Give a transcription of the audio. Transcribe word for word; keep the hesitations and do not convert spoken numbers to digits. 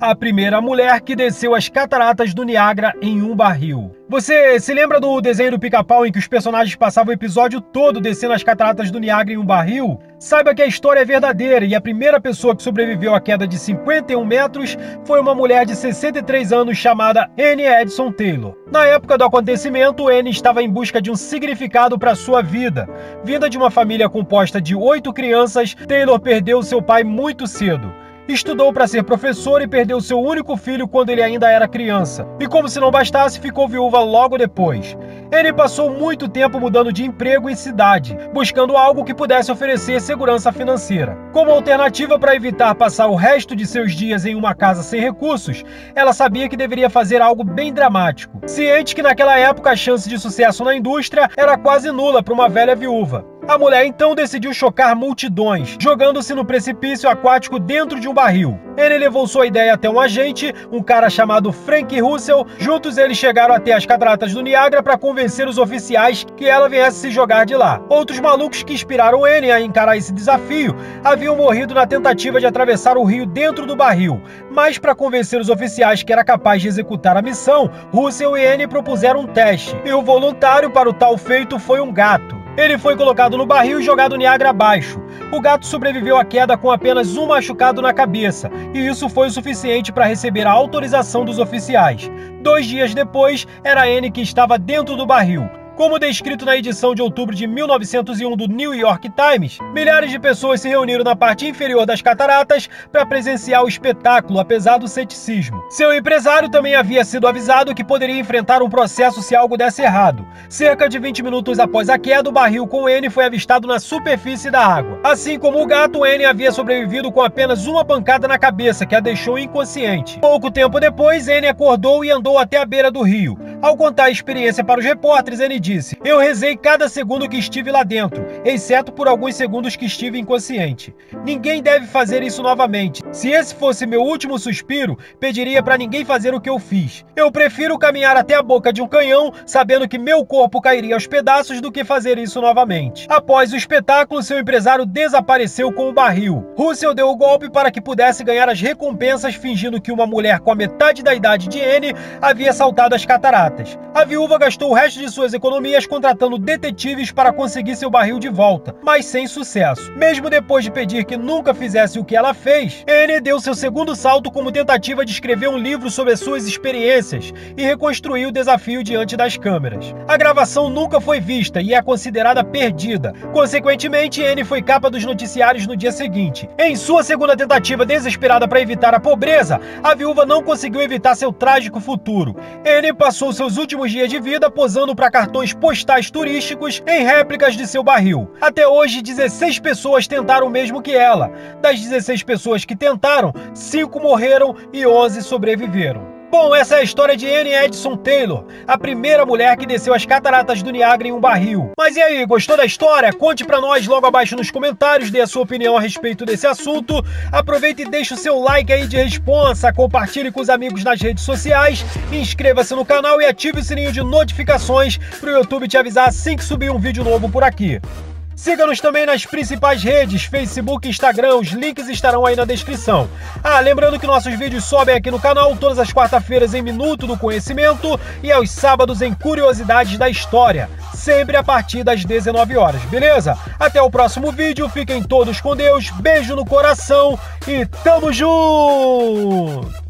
A primeira mulher que desceu as cataratas do Niagara em um barril. Você se lembra do desenho do Pica-Pau em que os personagens passavam o episódio todo descendo as cataratas do Niagara em um barril? Saiba que a história é verdadeira e a primeira pessoa que sobreviveu à queda de cinquenta e um metros foi uma mulher de sessenta e três anos chamada Annie Edson Taylor. Na época do acontecimento, Annie estava em busca de um significado para sua vida. Vinda de uma família composta de oito crianças, Taylor perdeu seu pai muito cedo. Estudou para ser professora e perdeu seu único filho quando ele ainda era criança. E como se não bastasse, ficou viúva logo depois. Annie passou muito tempo mudando de emprego e cidade, buscando algo que pudesse oferecer segurança financeira. Como alternativa para evitar passar o resto de seus dias em uma casa sem recursos, ela sabia que deveria fazer algo bem dramático. Ciente que naquela época a chance de sucesso na indústria era quase nula para uma velha viúva. A mulher então decidiu chocar multidões, jogando-se no precipício aquático dentro de um barril. Ele levou sua ideia até um agente, um cara chamado Frank Russell. Juntos eles chegaram até as cataratas do Niagara para convencer os oficiais que ela viesse se jogar de lá. Outros malucos que inspiraram Annie a encarar esse desafio haviam morrido na tentativa de atravessar o rio dentro do barril. Mas para convencer os oficiais que era capaz de executar a missão, Russell e Annie propuseram um teste. E o voluntário para o tal feito foi um gato. Ele foi colocado no barril e jogado Niagara abaixo. O gato sobreviveu à queda com apenas um machucado na cabeça, e isso foi o suficiente para receber a autorização dos oficiais. Dois dias depois, era Annie que estava dentro do barril. Como descrito na edição de outubro de mil novecentos e um do New York Times, milhares de pessoas se reuniram na parte inferior das cataratas para presenciar o espetáculo, apesar do ceticismo. Seu empresário também havia sido avisado que poderia enfrentar um processo se algo desse errado. Cerca de vinte minutos após a queda, o barril com Annie foi avistado na superfície da água. Assim como o gato, Annie havia sobrevivido com apenas uma pancada na cabeça, que a deixou inconsciente. Pouco tempo depois, Annie acordou e andou até a beira do rio. Ao contar a experiência para os repórteres, Annie disse: "Eu rezei cada segundo que estive lá dentro, exceto por alguns segundos que estive inconsciente. Ninguém deve fazer isso novamente. Se esse fosse meu último suspiro, pediria para ninguém fazer o que eu fiz. Eu prefiro caminhar até a boca de um canhão, sabendo que meu corpo cairia aos pedaços, do que fazer isso novamente." Após o espetáculo, seu empresário desapareceu com o barril. Russell deu o golpe para que pudesse ganhar as recompensas, fingindo que uma mulher com a metade da idade de Annie havia saltado as cataratas. A viúva gastou o resto de suas economias contratando detetives para conseguir seu barril de volta, mas sem sucesso. Mesmo depois de pedir que nunca fizesse o que ela fez, Annie deu seu segundo salto como tentativa de escrever um livro sobre as suas experiências e reconstruiu o desafio diante das câmeras. A gravação nunca foi vista e é considerada perdida. Consequentemente, Annie foi capa dos noticiários no dia seguinte. Em sua segunda tentativa desesperada para evitar a pobreza, a viúva não conseguiu evitar seu trágico futuro. Annie passou seus últimos dias de vida posando para cartões postais turísticos em réplicas de seu barril. Até hoje, dezesseis pessoas tentaram o mesmo que ela. Das dezesseis pessoas que tentaram, cinco morreram e onze sobreviveram. Bom, essa é a história de Annie Edson Taylor, a primeira mulher que desceu as cataratas do Niagara em um barril. Mas e aí, gostou da história? Conte pra nós logo abaixo nos comentários, dê a sua opinião a respeito desse assunto. Aproveita e deixa o seu like aí de responsa, compartilhe com os amigos nas redes sociais, inscreva-se no canal e ative o sininho de notificações pro YouTube te avisar assim que subir um vídeo novo por aqui. Siga-nos também nas principais redes, Facebook e Instagram, os links estarão aí na descrição. Ah, lembrando que nossos vídeos sobem aqui no canal todas as quarta-feiras em Minuto do Conhecimento e aos sábados em Curiosidades da História, sempre a partir das dezenove horas, beleza? Até o próximo vídeo, fiquem todos com Deus, beijo no coração e tamo junto!